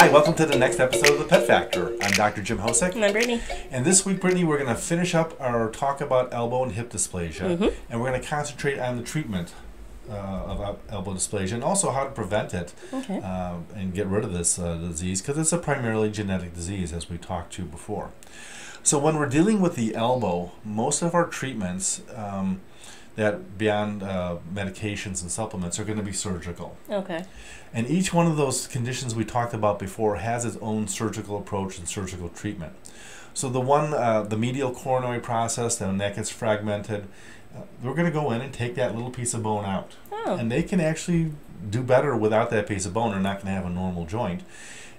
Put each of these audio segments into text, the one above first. Hi, welcome to the next episode of The Pet Factor. I'm Dr. Jim Hosek. And I'm Brittany. And this week, Brittany, we're going to finish up our talk about elbow and hip dysplasia. Mm-hmm. And we're going to concentrate on the treatment of elbow dysplasia and also how to prevent it and get rid of this disease, because it's a primarily genetic disease, as we talked to before. So when we're dealing with the elbow, most of our treatments that beyond medications and supplements are going to be surgical. Okay. And each one of those conditions we talked about before has its own surgical approach and surgical treatment. So the one, the medial coronary process, then that gets fragmented, we're going to go in and take that little piece of bone out. Oh. And they can actually do better without that piece of bone. They're not going to have a normal joint.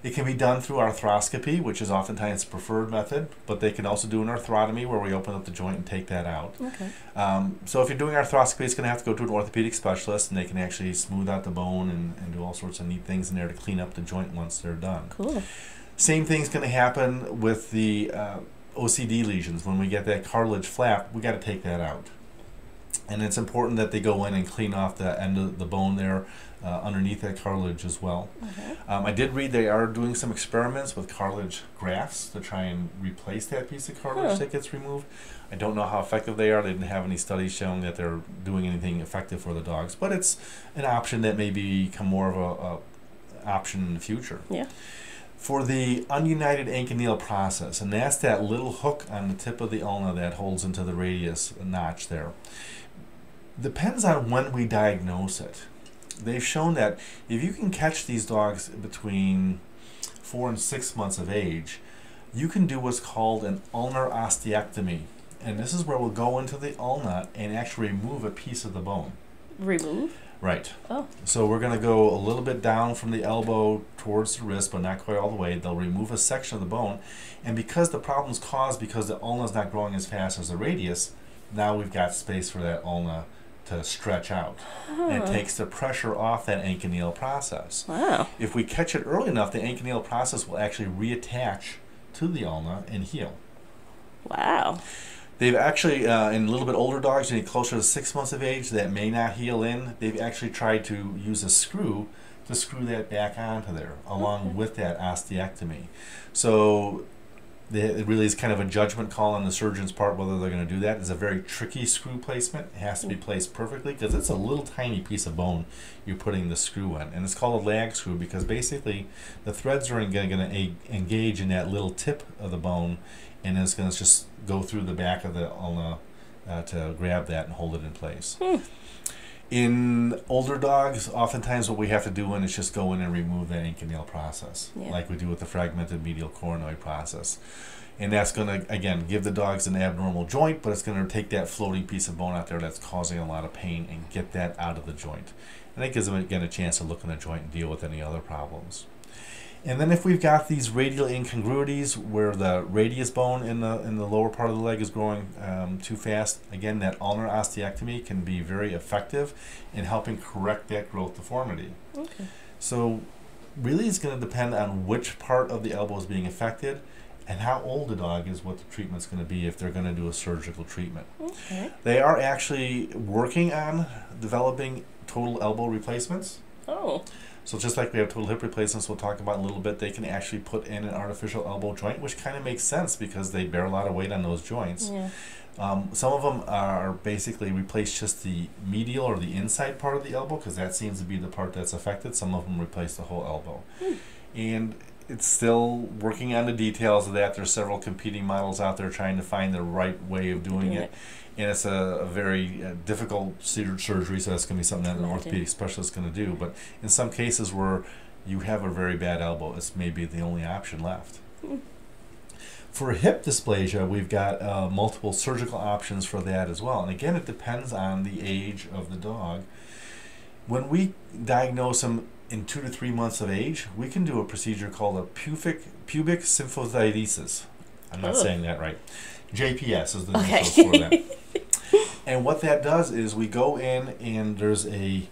It can be done through arthroscopy, which is oftentimes the preferred method, but they can also do an arthrotomy where we open up the joint and take that out. Okay. So if you're doing arthroscopy, it's going to have to go to an orthopedic specialist, and they can actually smooth out the bone and do all sorts of neat things in there to clean up the joint once they're done. Cool. Same thing's going to happen with the OCD lesions. When we get that cartilage flap, we got to take that out. And it's important that they go in and clean off the end of the bone there underneath that cartilage as well. Okay. I did read they are doing some experiments with cartilage grafts to try and replace that piece of cartilage that gets removed. I don't know how effective they are. They didn't have any studies showing that they're doing anything effective for the dogs, but it's an option that may become more of a option in the future. Yeah. For the ununited anchineal process, and that's that little hook on the tip of the ulna that holds into the radius notch there. Depends on when we diagnose it. They've shown that if you can catch these dogs between 4 and 6 months of age, you can do what's called an ulnar osteectomy. And this is where we'll go into the ulna and actually remove a piece of the bone. Remove? Right. Oh. So we're going to go a little bit down from the elbow towards the wrist, but not quite all the way. They'll remove a section of the bone. And because the problem's caused because the ulna is not growing as fast as the radius, now we've got space for that ulna to stretch out. Oh. And it takes the pressure off that anchineal process. Wow. If we catch it early enough, the anchineal process will actually reattach to the ulna and heal. Wow. They've actually, in a little bit older dogs, any closer to 6 months of age that may not heal in, they've actually tried to use a screw to screw that back onto there, along with that osteectomy. So it really is kind of a judgment call on the surgeon's part whether they're going to do that. It's a very tricky screw placement. It has to be placed perfectly because it's a little tiny piece of bone you're putting the screw in. And it's called a lag screw because basically the threads are going to engage in that little tip of the bone, and it's going to just go through the back of the ulna to grab that and hold it in place. Hmm. In older dogs, oftentimes what we have to do is just go in and remove that anchineal process, like we do with the fragmented medial coronary process. And that's going to, again, give the dogs an abnormal joint, but it's going to take that floating piece of bone out there that's causing a lot of pain and get that out of the joint. And that gives them, again, a chance to look in the joint and deal with any other problems. And then if we've got these radial incongruities where the radius bone in the lower part of the leg is growing too fast, again, that ulnar osteectomy can be very effective in helping correct that growth deformity. Okay. So really it's going to depend on which part of the elbow is being affected and how old the dog is, what the treatment's going to be if they're going to do a surgical treatment. Okay. They are actually working on developing total elbow replacements. Oh. So just like we have total hip replacements, we'll talk about in a little bit, they can actually put in an artificial elbow joint, which kind of makes sense because they bear a lot of weight on those joints. Yeah. Some of them are basically replace just the medial or the inside part of the elbow because that seems to be the part that's affected. Some of them replace the whole elbow. Hmm. And it's still working on the details of that. There's several competing models out there trying to find the right way of doing it. And it's a very difficult surgery, so that's going to be something that an orthopedic specialist is going to do. But in some cases where you have a very bad elbow, it's maybe the only option left. Mm. For hip dysplasia, we've got multiple surgical options for that as well. And again, it depends on the age of the dog. When we diagnose them in 2 to 3 months of age, we can do a procedure called a pubic symphysidesis. I'm not saying that right. JPS is the initials for that. And what that does is we go in and there's a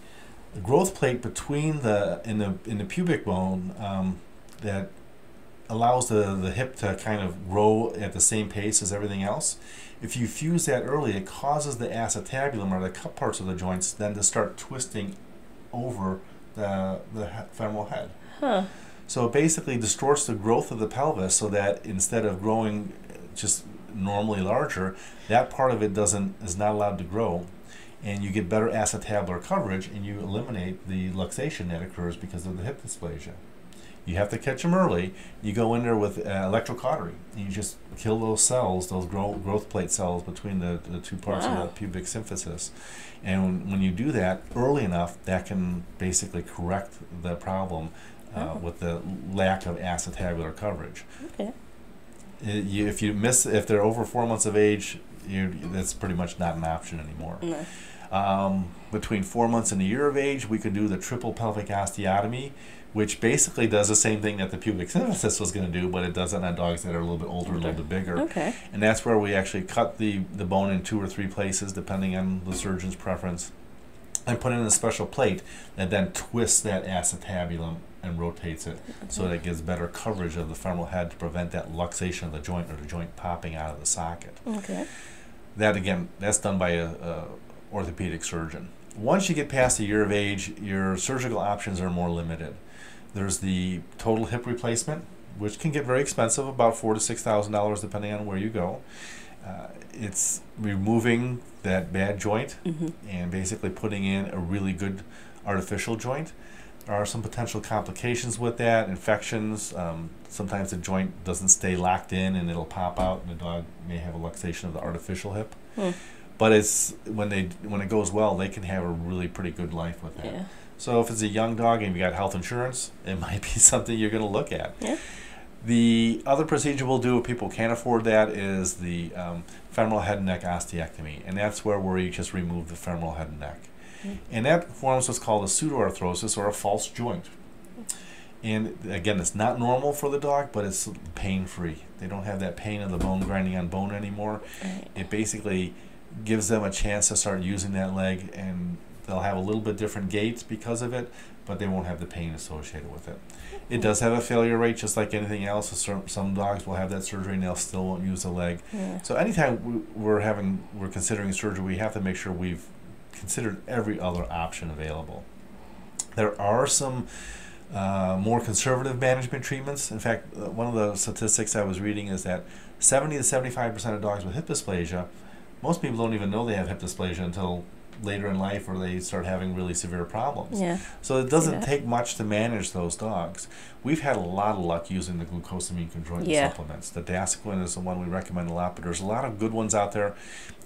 growth plate between in the pubic bone that allows the hip to kind of grow at the same pace as everything else. If you fuse that early, it causes the acetabulum or the cup parts of the joints then to start twisting over the femoral head. Huh. So it basically distorts the growth of the pelvis so that instead of growing just normally larger, that part of it is not allowed to grow, and you get better acetabular coverage, and you eliminate the luxation that occurs because of the hip dysplasia. You have to catch them early. You go in there with electrocautery, and you just kill those cells, those growth plate cells between the two parts of that pubic symphysis. And when you do that early enough, that can basically correct the problem with the lack of acetabular coverage. Okay. If you miss, if they're over 4 months of age, that's pretty much not an option anymore. No. Between 4 months and a year of age, we could do the triple pelvic osteotomy, which basically does the same thing that the pubic symphysis was going to do, but it does it on dogs that are a little bit older, a little bit bigger. Okay. And that's where we actually cut the bone in 2 or 3 places, depending on the surgeon's preference, and put in a special plate that then twists that acetabulum and rotates it so that it gives better coverage of the femoral head to prevent that luxation of the joint or the joint popping out of the socket. Okay. That, again, that's done by a orthopedic surgeon. Once you get past a year of age, your surgical options are more limited. There's the total hip replacement, which can get very expensive, about $4,000 to $6,000 depending on where you go. It's removing that bad joint and basically putting in a really good artificial joint. There are some potential complications with that, infections. Sometimes the joint doesn't stay locked in and it'll pop out, and the dog may have a luxation of the artificial hip. But it's when it goes well, they can have a really pretty good life with that. Yeah. So if it's a young dog and you've got health insurance, it might be something you're going to look at. Yeah. The other procedure we'll do if people can't afford that is the femoral head and neck osteectomy, and that's where we just remove the femoral head and neck. And that forms what's called a pseudoarthrosis or a false joint. And again, it's not normal for the dog, but it's pain-free. They don't have that pain of the bone grinding on bone anymore. It basically gives them a chance to start using that leg, and they'll have a little bit different gait because of it, but they won't have the pain associated with it. It does have a failure rate, just like anything else. Some dogs will have that surgery and they'll still won't use the leg. So anytime we're considering surgery, we have to make sure we've considered every other option available. There are some more conservative management treatments. In fact, one of the statistics I was reading is that 70 to 75% of dogs with hip dysplasia, most people don't even know they have hip dysplasia until later in life, or they start having really severe problems. So it doesn't take much to manage those dogs. We've had a lot of luck using the glucosamine conjoined supplements. The Diasco is the one we recommend a lot, but there's a lot of good ones out there.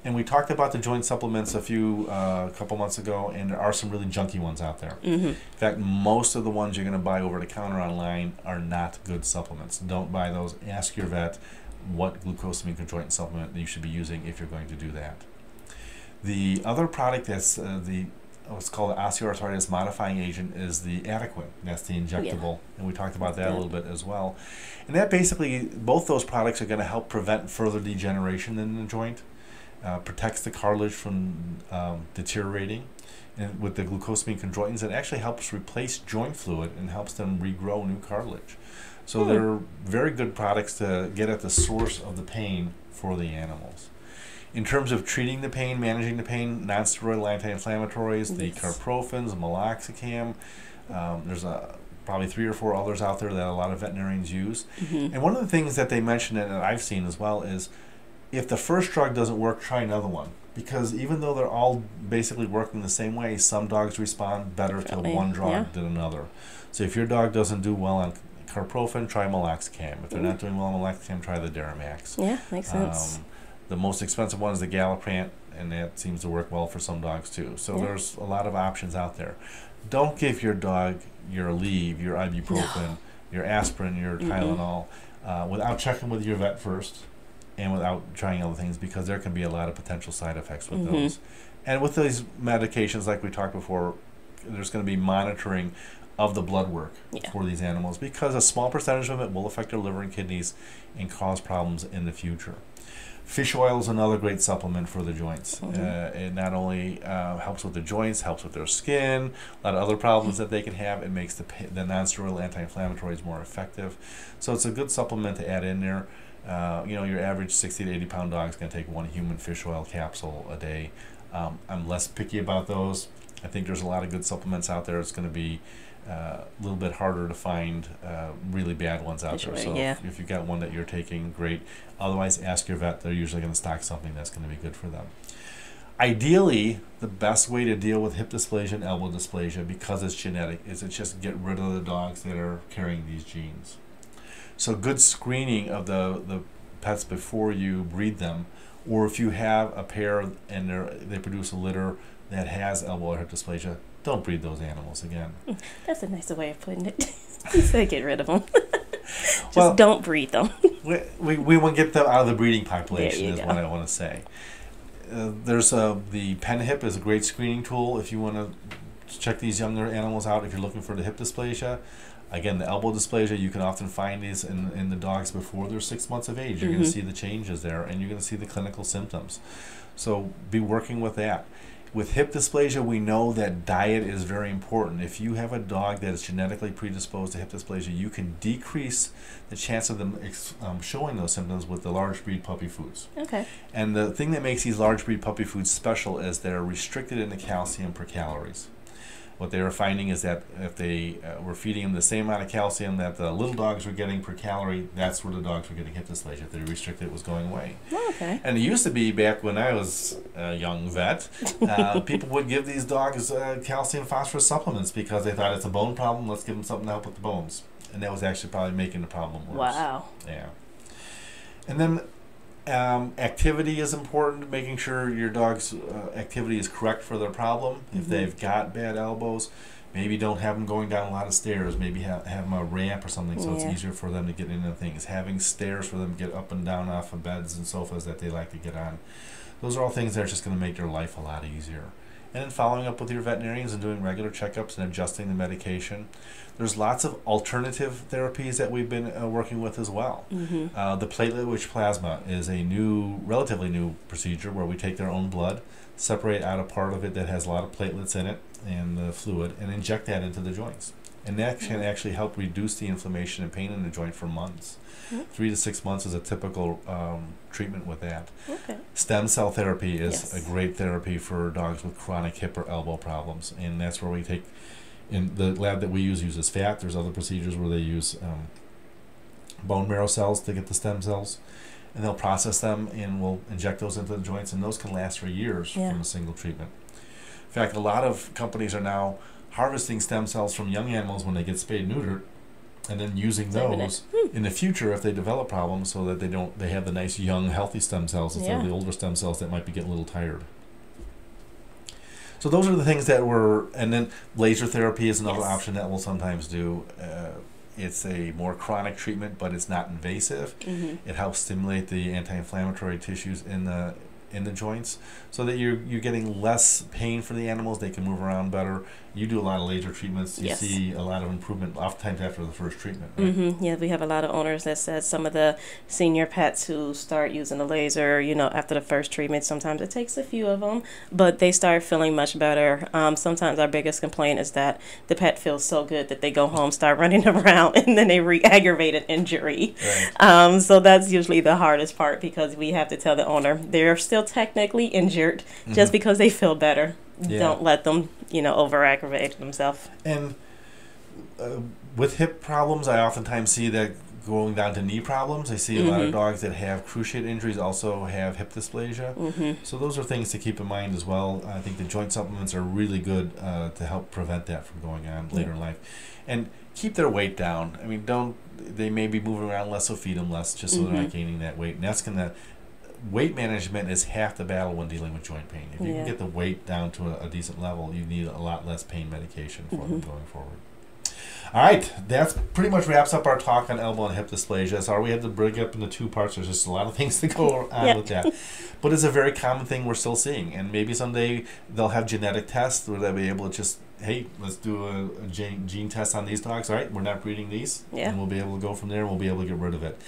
And we talked about the joint supplements a couple months ago, and there are some really junky ones out there. In fact, most of the ones you're going to buy over the counter online are not good supplements. Don't buy those. Ask your vet what glucosamine conjoined supplement you should be using if you're going to do that. The other product that's what's called the osteoarthritis modifying agent is the Adequan. That's the injectable, and we talked about that a little bit as well. And that basically, both those products are going to help prevent further degeneration in the joint, protects the cartilage from deteriorating, and with the glucosamine conjointins, it actually helps replace joint fluid and helps them regrow new cartilage. So they're very good products to get at the source of the pain for the animals. In terms of treating the pain, managing the pain, non-steroidal anti-inflammatories, the carprofens, meloxicam, there's probably 3 or 4 others out there that a lot of veterinarians use. And one of the things that they mentioned, and that I've seen as well, is if the first drug doesn't work, try another one. Because even though they're all basically working the same way, some dogs respond better to one drug than another. So if your dog doesn't do well on carprofen, try meloxicam. If they're not doing well on meloxicam, try the Daramax. Yeah, makes sense. The most expensive one is the Galliprant, and that seems to work well for some dogs too. So there's a lot of options out there. Don't give your dog your Aleve, your ibuprofen, your aspirin, your Tylenol without checking with your vet first and without trying other things, because there can be a lot of potential side effects with those. And with these medications, like we talked before, there's going to be monitoring of the blood work for these animals, because a small percentage of it will affect their liver and kidneys and cause problems in the future. Fish oil is another great supplement for the joints. It not only helps with the joints, helps with their skin, a lot of other problems that they can have. It makes the non-steroidal anti-inflammatories more effective. So it's a good supplement to add in there. You know, your average 60 to 80-pound dog is going to take 1 human fish oil capsule a day. I'm less picky about those. I think there's a lot of good supplements out there. It's going to be a little bit harder to find really bad ones out there. So yeah, if you've got one that you're taking, great. Otherwise, ask your vet. They're usually going to stock something that's going to be good for them. Ideally, the best way to deal with hip dysplasia and elbow dysplasia, because it's genetic, is to just get rid of the dogs that are carrying these genes. So good screening of the pets before you breed them, or if you have a pair and they produce a litter that has elbow or hip dysplasia, don't breed those animals again. That's a nicer way of putting it. Just get rid of them. Just don't breed them. we want to get them out of the breeding population is what I want to say. There's the PENHIP is a great screening tool if you want to check these younger animals out if you're looking for the hip dysplasia. Again, the elbow dysplasia, you can often find these in the dogs before they're 6 months of age. You're going to see the changes there, and you're going to see the clinical symptoms. So be working with that. With hip dysplasia, we know that diet is very important. If you have a dog that is genetically predisposed to hip dysplasia, you can decrease the chance of them showing those symptoms with the large breed puppy foods. Okay. And the thing that makes these large breed puppy foods special is they're restricted in the calcium per calories. What they were finding is that if they were feeding them the same amount of calcium that the little dogs were getting per calorie, that's where the dogs were getting hip dysplasia. If they restricted, it was going away. Oh, okay. And it used to be, back when I was a young vet, people would give these dogs calcium phosphorus supplements because they thought it's a bone problem, let's give them something to help with the bones. And that was actually probably making the problem worse. Wow. Yeah. And then activity is important, making sure your dog's activity is correct for their problem. If they've got bad elbows, maybe don't have them going down a lot of stairs. Maybe have them a ramp or something so it's easier for them to get into things. Having stairs for them to get up and down off of beds and sofas that they like to get on. Those are all things that are just going to make their life a lot easier. And then following up with your veterinarians and doing regular checkups and adjusting the medication. There's lots of alternative therapies that we've been working with as well. The platelet-rich plasma is a new, relatively new procedure where we take their own blood, separate out a part of it that has a lot of platelets in it and the fluid, and inject that into the joints. And that can actually help reduce the inflammation and pain in the joint for months. 3 to 6 months is a typical treatment with that. Okay. Stem cell therapy is a great therapy for dogs with chronic hip or elbow problems. And that's where we take, in the lab that we use uses fat. There's other procedures where they use bone marrow cells to get the stem cells. And they'll process them and we'll inject those into the joints. And those can last for years from a single treatment. In fact, a lot of companies are now harvesting stem cells from young animals when they get spayed and neutered, and then using those in the future if they develop problems, so that they have the nice young healthy stem cells instead of the older stem cells that might be getting a little tired. So those are the things that were, and then laser therapy is another option that we'll sometimes do. It's a more chronic treatment, but it's not invasive. It helps stimulate the anti-inflammatory tissues in the joints, so that you're getting less pain for the animals. They can move around better. You do a lot of laser treatments. You see a lot of improvement oftentimes after the first treatment, right? Yeah, we have a lot of owners that said some of the senior pets who start using the laser, you know, after the first treatment, sometimes it takes a few of them, but they start feeling much better. Sometimes our biggest complaint is that the pet feels so good that they go home, start running around, and then they re-aggravate an injury. So that's usually the hardest part, because we have to tell the owner they're still technically injured just because they feel better. Don't let them, you know, over-aggravate themselves. And with hip problems, I oftentimes see that going down to knee problems. I see a lot of dogs that have cruciate injuries also have hip dysplasia. So those are things to keep in mind as well. I think the joint supplements are really good to help prevent that from going on later in life. And keep their weight down. I mean, don't, they may be moving around less, so feed them less, just so they're not gaining that weight. And that's going to, weight management is half the battle when dealing with joint pain. If you can get the weight down to a decent level, you need a lot less pain medication for them going forward. All right, that's pretty much wraps up our talk on elbow and hip dysplasia. Sorry we had to break up into two parts. There's just a lot of things to go on with that. But it's a very common thing we're still seeing. And maybe someday they'll have genetic tests where they'll be able to just, hey, let's do a gene test on these dogs. All right, we're not breeding these. And we'll be able to go from there, and we'll be able to get rid of it.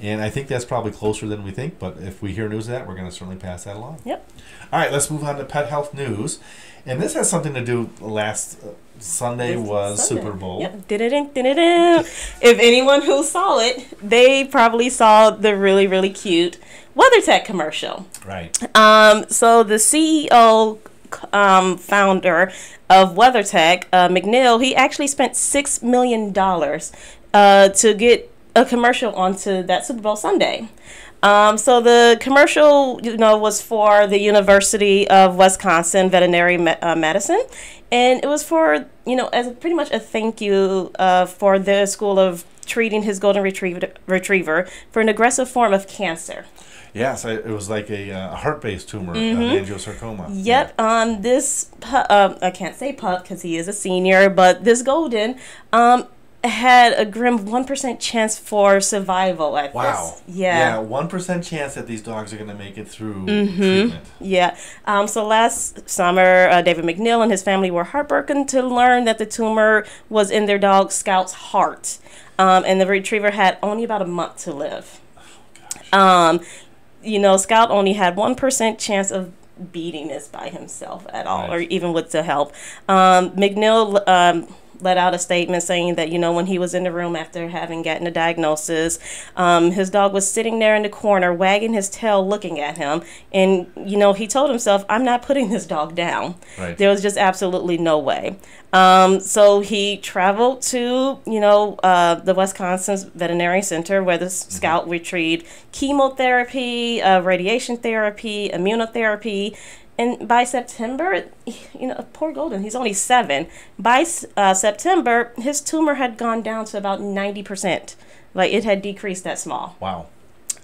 And I think that's probably closer than we think, but if we hear news of that, we're going to certainly pass that along. All right, let's move on to pet health news. And this has something to do, last Sunday was Super Bowl. If anyone who saw it, they probably saw the really, really cute WeatherTech commercial. So the CEO founder of WeatherTech, MacNeil, he actually spent $6 million to get a commercial onto that Super Bowl Sunday. So the commercial, you know, was for the University of Wisconsin Veterinary Medicine, and it was for, you know, as pretty much a thank you for the school of treating his golden retriever for an aggressive form of cancer. Yes, it was like a heart-based tumor, an angiosarcoma. Yep. Yeah. This I can't say pup because he is a senior, but this golden had a grim 1% chance for survival at this. Yeah. Yeah, 1% chance that these dogs are going to make it through treatment. Yeah. So last summer, David MacNeil and his family were heartbroken to learn that the tumor was in their dog Scout's heart, and the retriever had only about a month to live. Oh, gosh. You know, Scout only had 1% chance of beating this by himself at all, or even with the help. MacNeil let out a statement saying that, you know, when he was in the room after having gotten a diagnosis, his dog was sitting there in the corner, wagging his tail, looking at him. And, you know, he told himself, I'm not putting this dog down. Right. There was just absolutely no way. So he traveled to, you know, the Wisconsin Veterinary Center, where the Scout retrieved chemotherapy, radiation therapy, immunotherapy. And by September, you know, poor golden, he's only 7. By September, his tumor had gone down to about 90%. Like, it had decreased that small. Wow.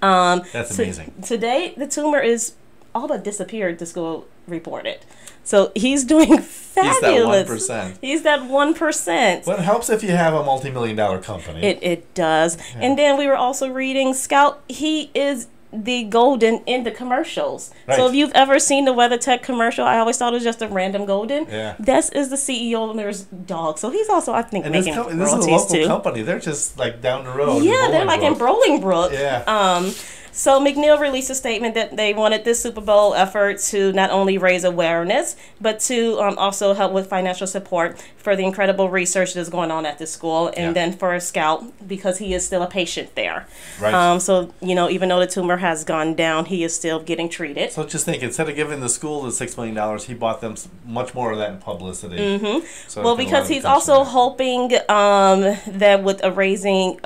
That's amazing. Today, the tumor is all but disappeared, the school reported. So he's doing fabulous. He's that 1%. He's that 1%. Well, it helps if you have a multi-million-dollar company. It does. Yeah. And then we were also reading Scout, he is the golden in the commercials. So if you've ever seen the WeatherTech commercial, I always thought it was just a random golden. Yeah. This is the CEO owner's dog. So he's also, I think, and making royalties too. This is a local company. They're just like down the road. Yeah, they're like in Brolingbrook. Yeah. So MacNeil released a statement that they wanted this Super Bowl effort to not only raise awareness, but to also help with financial support for the incredible research that's going on at this school, and then for a Scout, because he is still a patient there. Right. So, you know, even though the tumor has gone down, he is still getting treated. So just think, instead of giving the school the $6 million, he bought them much more of that in publicity. So well, because he's also hoping that with raising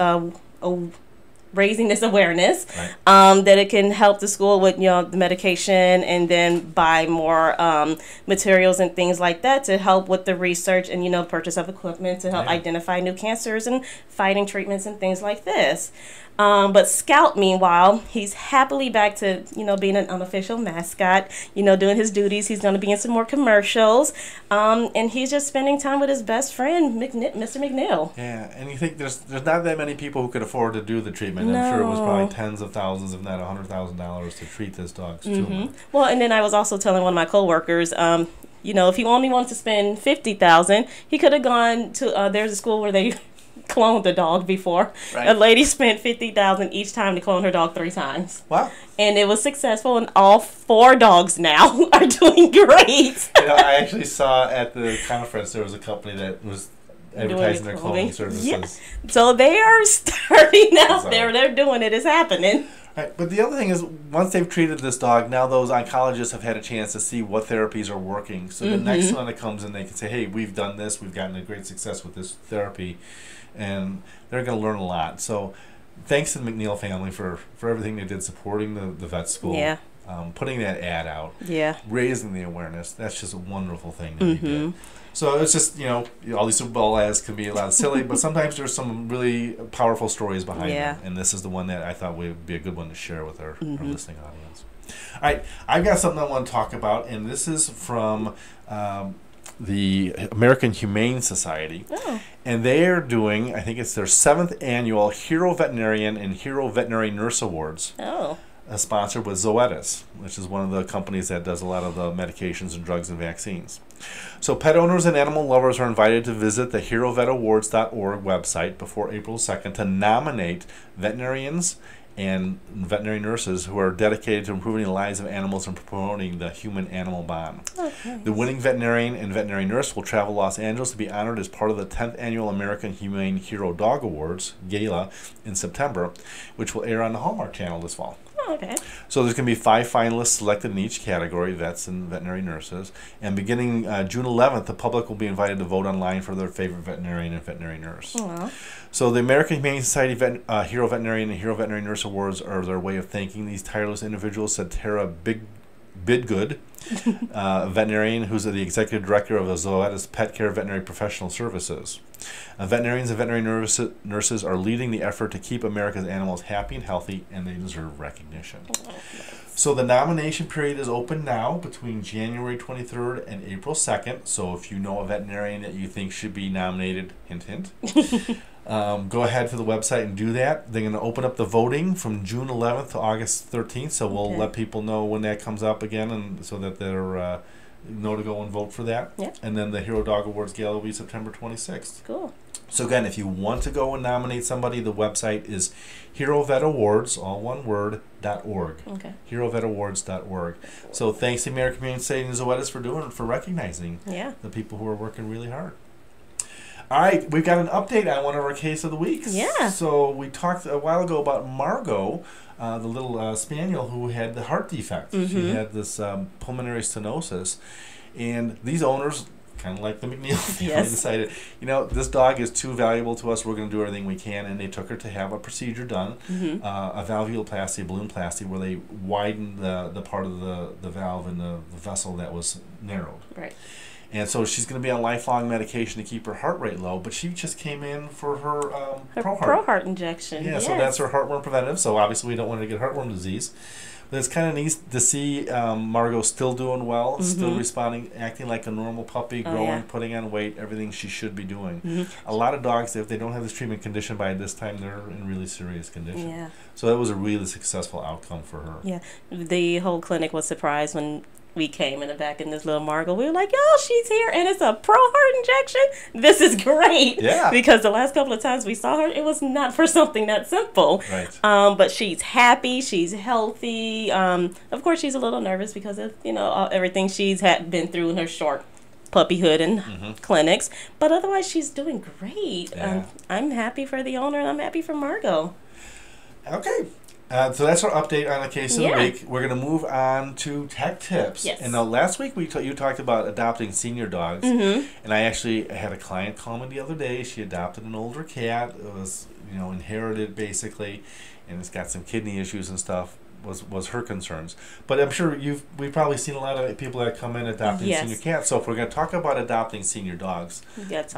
raising this awareness, that it can help the school with, you know, the medication, and then buy more materials and things like that to help with the research and, you know, purchase of equipment to help identify new cancers and fighting treatments and things like this. But Scout, meanwhile, he's happily back to, you know, being an unofficial mascot, you know, doing his duties. He's going to be in some more commercials, and he's just spending time with his best friend, Mr. MacNeil. Yeah, and you think there's not that many people who could afford to do the treatment. No. I'm sure it was probably tens of thousands, if not $100,000, to treat this dog's tumor. Well, and then I was also telling one of my coworkers, you know, if he only wanted to spend $50,000, he could have gone to there's a school where they cloned the dog before. A lady spent $50,000 each time to clone her dog 3 times. Wow. And it was successful, and all 4 dogs now are doing great. You know, I actually saw at the conference there was a company that was advertising their cloning services. Yeah. So they are starting out there. They're doing it. It's happening. Right. But the other thing is, once they've treated this dog, now those oncologists have had a chance to see what therapies are working. So the next one that comes in, they can say, hey, we've done this. We've gotten a great success with this therapy. And they're going to learn a lot. So thanks to the MacNeil family for everything they did supporting the vet school. Yeah. Putting that ad out, raising the awareness. That's just a wonderful thing that he did. So it's just, you know, all these Super Bowl ads can be a lot silly, but sometimes there's some really powerful stories behind them, and this is the one that I thought would be a good one to share with our listening audience. All right, I've got something I want to talk about, and this is from the American Humane Society, and they are doing, I think it's their 7th annual Hero Veterinarian and Hero Veterinary Nurse Awards. Sponsored with Zoetis, which is one of the companies that does a lot of the medications and drugs and vaccines. So pet owners and animal lovers are invited to visit the HeroVetAwards.org website before April 2nd to nominate veterinarians and veterinary nurses who are dedicated to improving the lives of animals and promoting the human-animal bond. The winning veterinarian and veterinary nurse will travel to Los Angeles to be honored as part of the 10th Annual American Humane Hero Dog Awards Gala in September, which will air on the Hallmark Channel this fall. Okay. So there's going to be 5 finalists selected in each category, vets and veterinary nurses. And beginning June 11th, the public will be invited to vote online for their favorite veterinarian and veterinary nurse. Aww. So the American Humane Society Hero Veterinarian and Hero Veterinary Nurse Awards are their way of thanking these tireless individuals, said Tara Bidgood, veterinarian who's the executive director of the Zoetis Pet Care Veterinary Professional Services. Veterinarians and veterinary nurses are leading the effort to keep America's animals happy and healthy, and they deserve recognition. Oh, nice. So the nomination period is open now between January 23rd and April 2nd. So if you know a veterinarian that you think should be nominated, hint, hint, go ahead to the website and do that. They're going to open up the voting from June 11th to August 13th. So we'll let people know when that comes up again, and so that they're... know to go and vote for that. Yep. And then the Hero Dog Awards Gala will be September 26th. Cool. So again, if you want to go and nominate somebody, the website is HeroVetAwards.org. Okay. HeroVetAwards.org. So thanks to American Humane Society and Zoetis for doing it, for recognizing the people who are working really hard. All right, we've got an update on one of our case of the week. Yeah. So we talked a while ago about Margot, the little spaniel who had the heart defect. Mm-hmm. She had this pulmonary stenosis, and these owners, kind of like the MacNeil family, decided, you know, this dog is too valuable to us. We're going to do everything we can, and they took her to have a procedure done, a valvuloplasty, a balloonplasty, where they widened the part of the valve and the vessel that was narrowed. Right. And so she's going to be on lifelong medication to keep her heart rate low. But she just came in for her ProHeart injection. Yeah, so that's her heartworm preventative. So obviously we don't want her to get heartworm disease. But it's kind of nice to see Margot still doing well, still responding, acting like a normal puppy, growing, putting on weight, everything she should be doing. A lot of dogs, if they don't have this treatment condition by this time, they're in really serious condition. Yeah. So that was a really successful outcome for her. Yeah, the whole clinic was surprised when we came in the back in this little Margot. We were like, "Yo, she's here, and it's a ProHeart injection. This is great." Yeah. Because the last couple of times we saw her, it was not for something that simple. Right. But she's happy. She's healthy. Of course, she's a little nervous because of, you know, everything she's had been through in her short puppyhood and clinics. But otherwise, she's doing great. Yeah. I'm happy for the owner, and I'm happy for Margot. Okay. So that's our update on the case of the week. We're going to move on to tech tips. Yes. And now last week you talked about adopting senior dogs. And I actually had a client call me the other day. She adopted an older cat. It was, you know, inherited basically, and it's got some kidney issues and stuff. Was her concerns. But I'm sure we've probably seen a lot of people that come in adopting senior cats. So if we're going to talk about adopting senior dogs, let's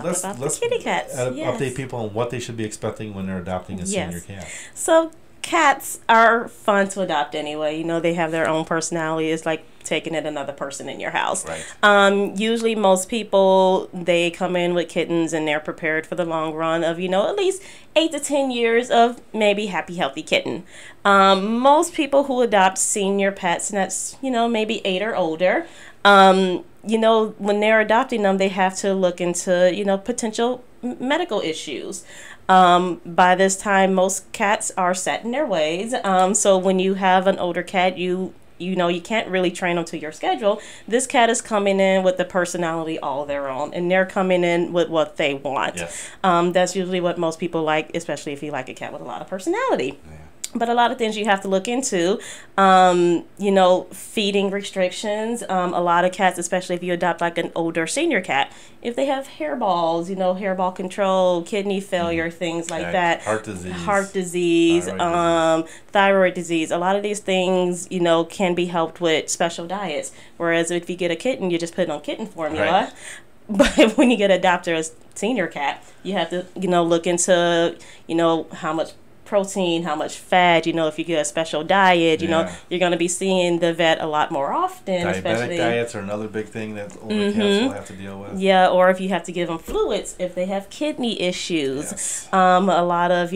kitty cats. Update people on what they should be expecting when they're adopting a senior cat. So cats are fun to adopt anyway. You know, they have their own personality. It's like taking in another person in your house. Right. Usually most people, they come in with kittens and they're prepared for the long run of, you know, at least 8 to 10 years of maybe happy, healthy kitten. Most people who adopt senior pets, and that's, you know, maybe 8 or older, you know, when they're adopting them, they have to look into, you know, potential medical issues. By this time, most cats are set in their ways. So when you have an older cat, you know, you can't really train them to your schedule. This cat is coming in with the personality all their own, and they're coming in with what they want. Yes. That's usually what most people like, especially if you like a cat with a lot of personality. Yeah. But a lot of things you have to look into, you know, feeding restrictions. A lot of cats, especially if you adopt like an older senior cat, if they have hairballs, you know, hairball control, kidney failure, things like that. Heart disease, thyroid disease. A lot of these things, you know, can be helped with special diets. Whereas if you get a kitten, you just put it on kitten formula. Right. But when you get adopted as a senior cat, you have to, you know, look into, you know, how much protein, how much fat, you know, if you get a special diet, you know, you're going to be seeing the vet a lot more often. Diabetic diets are another big thing that older cats will have to deal with. Yeah, or if you have to give them fluids if they have kidney issues. Yes. A lot of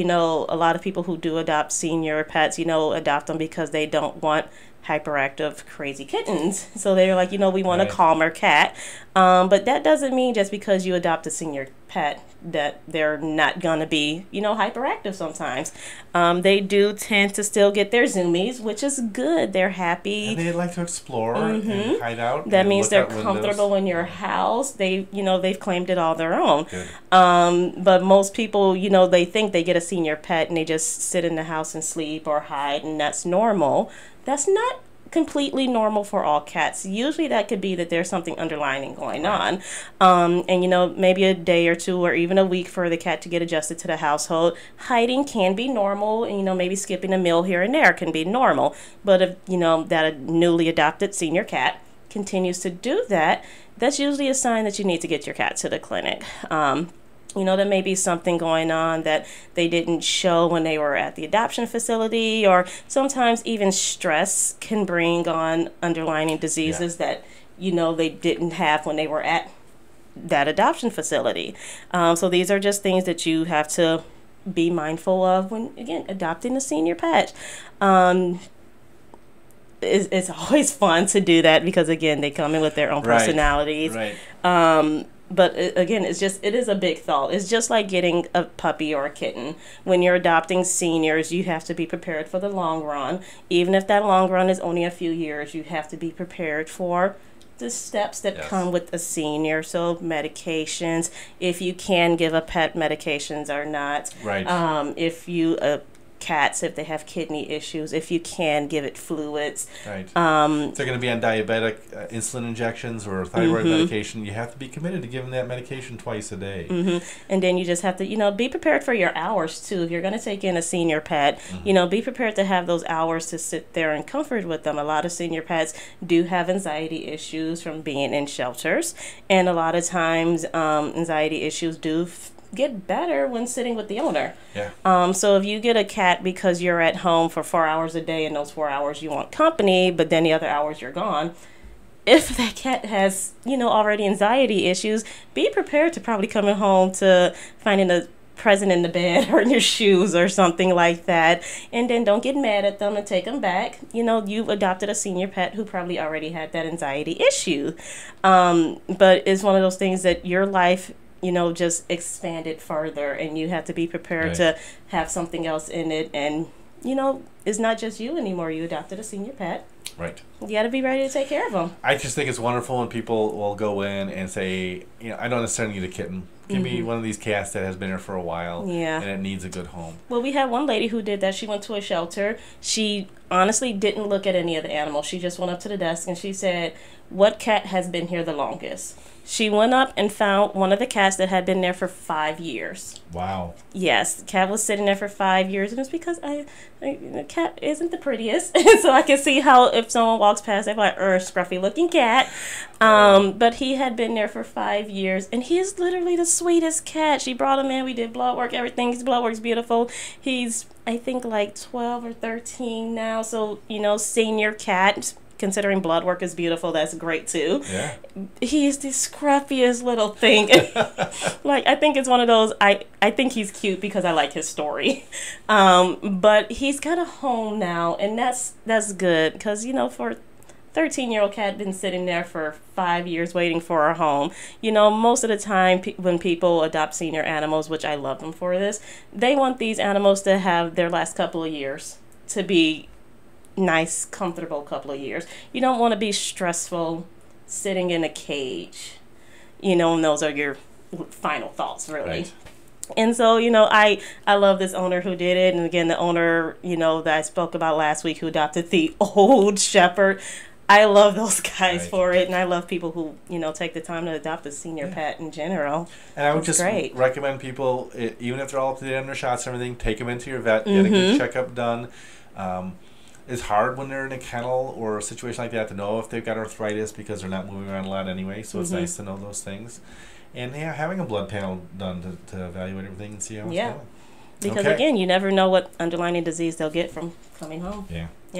people who do adopt senior pets, you know, adopt them because they don't want hyperactive, crazy kittens. So they're like, you know, we want a calmer cat. But that doesn't mean just because you adopt a senior pet that they're not going to be, you know, hyperactive sometimes. They do tend to still get their zoomies, which is good. They're happy. And they like to explore and hide out. That means they're comfortable in your house. They, you know, they've claimed it all their own. But most people, you know, they think they get a senior pet and they just sit in the house and sleep or hide, and that's normal. That's not completely normal for all cats. Usually that could be that there's something underlying going on. And, you know, maybe a day or two or even a week for the cat to get adjusted to the household. Hiding can be normal, and, you know, maybe skipping a meal here and there can be normal. But if, you know, that a newly adopted senior cat continues to do that, that's usually a sign that you need to get your cat to the clinic. You know, there may be something going on that they didn't show when they were at the adoption facility, or sometimes even stress can bring on underlying diseases that, you know, they didn't have when they were at that adoption facility. So these are just things that you have to be mindful of when, again, adopting a senior pet. It's always fun to do that because, again, they come in with their own personalities. But again, it's just, it is a big thought. It's just like getting a puppy or a kitten. When you're adopting seniors, you have to be prepared for the long run. Even if that long run is only a few years, you have to be prepared for the steps that come with a senior. So medications, if you can give a pet medications or not. If you, cats, if they have kidney issues, if you can give it fluids. They're going to be on diabetic insulin injections or thyroid medication. You have to be committed to giving that medication twice a day. And then you just have to, you know, be prepared for your hours too. If you're going to take in a senior pet, you know, be prepared to have those hours to sit there and comfort with them. A lot of senior pets do have anxiety issues from being in shelters, and a lot of times anxiety issues do get better when sitting with the owner. So if you get a cat because you're at home for 4 hours a day, and those 4 hours you want company, but then the other hours you're gone, if that cat has, you know, already anxiety issues, be prepared to probably coming home to finding a present in the bed or in your shoes or something like that. And then don't get mad at them and take them back. You know, you've adopted a senior pet who probably already had that anxiety issue. But it's one of those things that your life, you know, just expand it further, and you have to be prepared to have something else in it. And, you know, it's not just you anymore. You adopted a senior pet. You got to be ready to take care of them. I just think it's wonderful when people will go in and say, you know, I don't necessarily need a kitten. Give me one of these cats that has been here for a while and it needs a good home. Well, we had one lady who did that. She went to a shelter. She honestly didn't look at any of the animals. She just went up to the desk and she said, what cat has been here the longest? She went up and found one of the cats that had been there for 5 years. Wow. Yes, the cat was sitting there for 5 years, and it's because the cat isn't the prettiest. So I can see how if someone walks past, they're like, scruffy looking cat. But he had been there for 5 years, and he is literally the sweetest cat. She brought him in. We did blood work, everything. His blood work's beautiful. He's, I think, like 12 or 13 now. So, you know, senior cat, considering blood work is beautiful, that's great too. He's the scruffiest little thing. Like, I think it's one of those, I think he's cute because I like his story. But he's got a home now, and that's good, because, you know, for 13-year-old cat been sitting there for 5 years waiting for a home. You know, most of the time when people adopt senior animals, which I love them for this, they want these animals to have their last couple of years to be nice, comfortable couple of years. You don't want to be stressful sitting in a cage, you know, and those are your final thoughts, really. And so, you know, I love this owner who did it. And again, the owner, you know, that I spoke about last week who adopted the old shepherd, I love those guys for it, and I love people who, you know, take the time to adopt a senior pet in general. And I would just recommend people, even if they're all up to date on their shots and everything, take them into your vet, get a good checkup done. It's hard when they're in a kennel or a situation like that to know if they've got arthritis, because they're not moving around a lot anyway, so it's nice to know those things. And yeah, having a blood panel done to evaluate everything and see how it's going. Because again, you never know what underlying disease they'll get from coming home.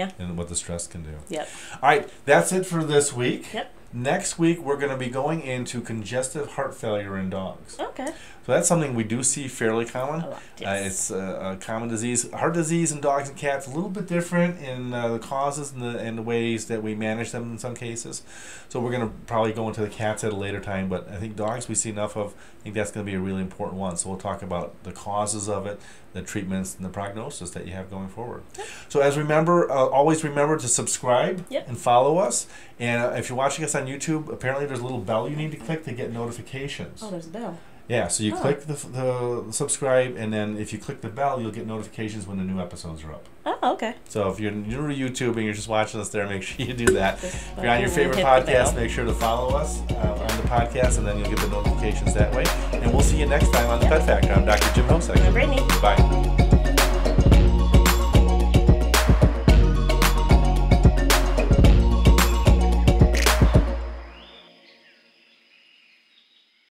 And what the stress can do. All right, that's it for this week. Next week, we're going to be going into congestive heart failure in dogs. Okay. So that's something we do see fairly common. A lot, yes. It's a common disease. Heart disease in dogs and cats, a little bit different in the causes and the ways that we manage them in some cases. So we're going to probably go into the cats at a later time, but I think dogs we see enough of. I think that's going to be a really important one. So we'll talk about the causes of it, the treatments, and the prognosis that you have going forward. Yep. So as remember, always remember to subscribe and follow us. And if you're watching us on YouTube, apparently there's a little bell you need to click to get notifications. Oh, there's a bell. Yeah, so you click the subscribe, and then if you click the bell, you'll get notifications when the new episodes are up. Oh, okay. So if you're new to YouTube and you're just watching us there, make sure you do that. If you're on your favorite podcast, make sure to follow us on the podcast, and then you'll get the notifications that way. And we'll see you next time on The Pet Factor. I'm Dr. Jim Hosek. I'm Brittany. Bye.